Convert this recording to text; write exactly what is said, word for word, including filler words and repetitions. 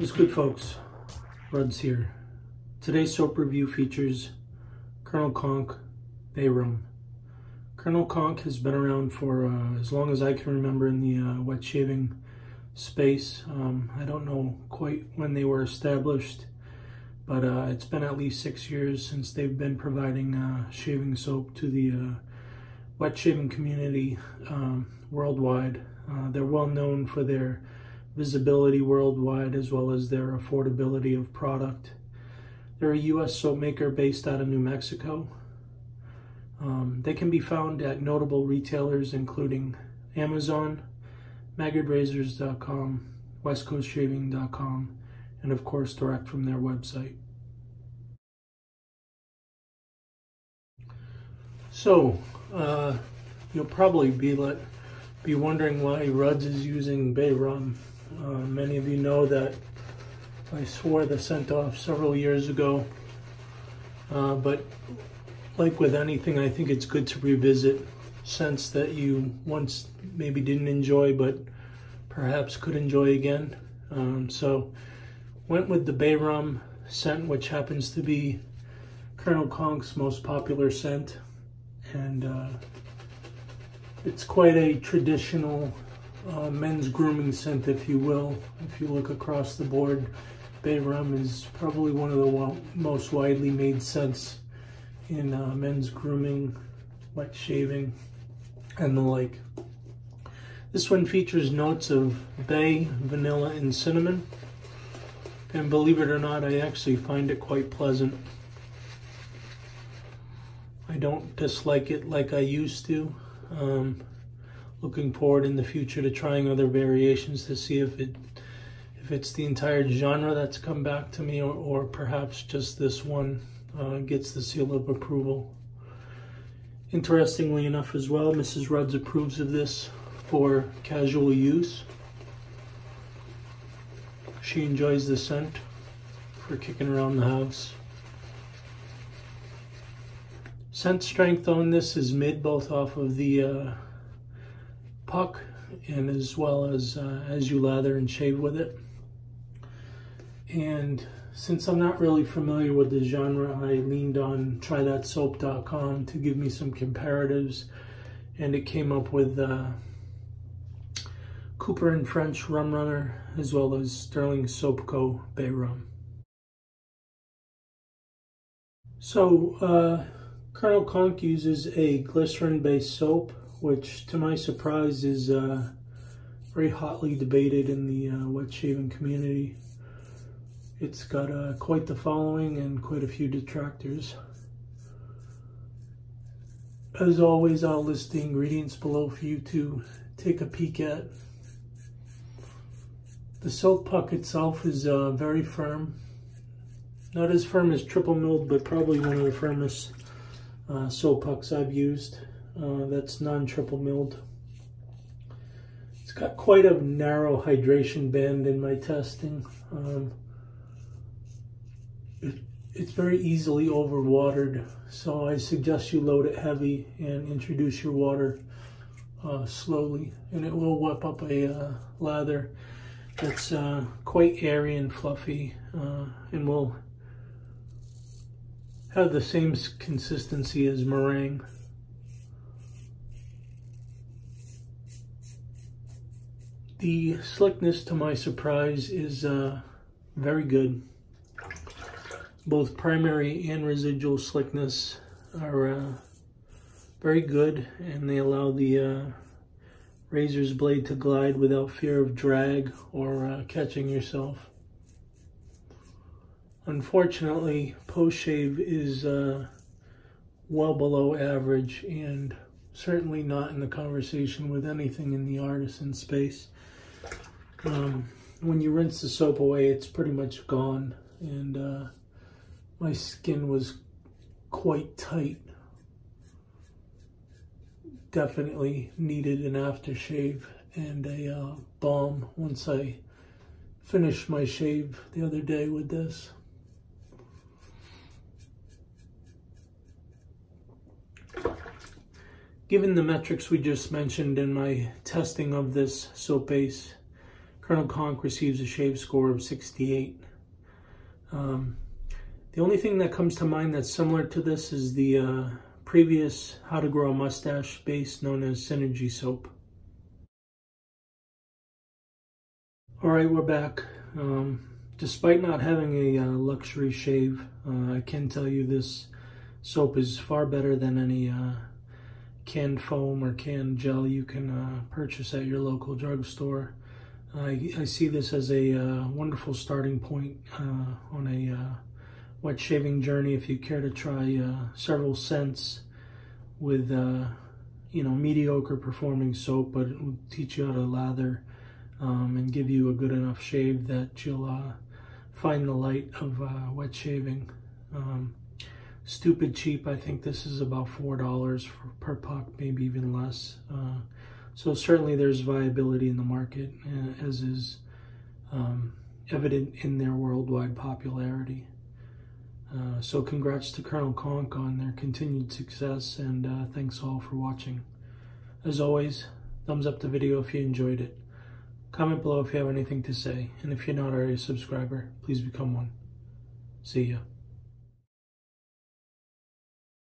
What's good, folks? Ruds here. Today's soap review features Colonel Conk Bay Rum. Colonel Conk has been around for uh, as long as I can remember in the uh, wet shaving space. Um, I don't know quite when they were established, but uh, it's been at least six years since they've been providing uh, shaving soap to the uh, wet shaving community um, worldwide. Uh, they're well known for their visibility worldwide as well as their affordability of product. They're a U S soap maker based out of New Mexico. Um, they can be found at notable retailers including Amazon, Maggard Razors dot com, west coast shaving dot com, and of course direct from their website. So uh, you'll probably be like, be wondering why Ruds is using Bay Rum. Uh, many of you know that I swore the scent off several years ago, uh, but like with anything, I think it's good to revisit scents that you once maybe didn't enjoy but perhaps could enjoy again. Um, so went with the Bay Rum scent, which happens to be Colonel Conk's most popular scent, and uh, it's quite a traditional Uh, men's grooming scent, if you will. If you look across the board, Bay Rum is probably one of the most widely made scents in uh, men's grooming, wet shaving, and the like. This one features notes of bay, vanilla, and cinnamon. And believe it or not, I actually find it quite pleasant. I don't dislike it like I used to. Um, Looking forward in the future to trying other variations to see if it if it's the entire genre that's come back to me, or, or perhaps just this one uh, gets the seal of approval. Interestingly enough as well, Missus Ruds approves of this for casual use. She enjoys the scent for kicking around the house. Scent strength on this is mid, both off of the uh, puck and as well as uh, as you lather and shave with it. And since I'm not really familiar with the genre, I leaned on try that soap dot com to give me some comparatives, and it came up with uh, Cooper and French Rum Runner as well as Sterling Soapco Bay Rum. So uh, Colonel Conk uses a glycerin-based soap, which to my surprise is uh, very hotly debated in the uh, wet shaving community. It's got uh, quite the following and quite a few detractors. As always, I'll list the ingredients below for you to take a peek at. The soap puck itself is uh, very firm. Not as firm as triple milled, but probably one of the firmest uh, soap pucks I've used. Uh, that's non-triple milled. It's got quite a narrow hydration band in my testing. Um, it, it's very easily overwatered, so I suggest you load it heavy and introduce your water uh, slowly, and it will whip up a uh, lather that's uh, quite airy and fluffy, uh, and will have the same consistency as meringue. The slickness, to my surprise, is uh, very good. Both primary and residual slickness are uh, very good, and they allow the uh, razor's blade to glide without fear of drag or uh, catching yourself. Unfortunately, post-shave is uh, well below average, and certainly not in the conversation with anything in the artisan space. Um, when you rinse the soap away, it's pretty much gone, and uh, my skin was quite tight. Definitely needed an aftershave and a uh, balm once I finished my shave the other day with this. Given the metrics we just mentioned in my testing of this soap base, Colonel Conk receives a shave score of sixty-eight. Um, the only thing that comes to mind that's similar to this is the uh, previous How to Grow a Mustache base known as Synergy Soap. Alright, we're back. Um, despite not having a uh, luxury shave, uh, I can tell you this soap is far better than any uh, canned foam or canned gel you can uh, purchase at your local drugstore. I, I see this as a uh, wonderful starting point uh, on a uh, wet shaving journey if you care to try uh, several scents with uh, you know, mediocre performing soap, but it will teach you how to lather um, and give you a good enough shave that you'll uh, find the light of uh, wet shaving. Um, stupid cheap. I think this is about four dollars for, per puck, maybe even less. Uh, So certainly there's viability in the market, as is um, evident in their worldwide popularity. Uh, so congrats to Colonel Conk on their continued success, and uh, thanks all for watching. As always, thumbs up the video if you enjoyed it. Comment below if you have anything to say, and if you're not already a subscriber, please become one. See ya.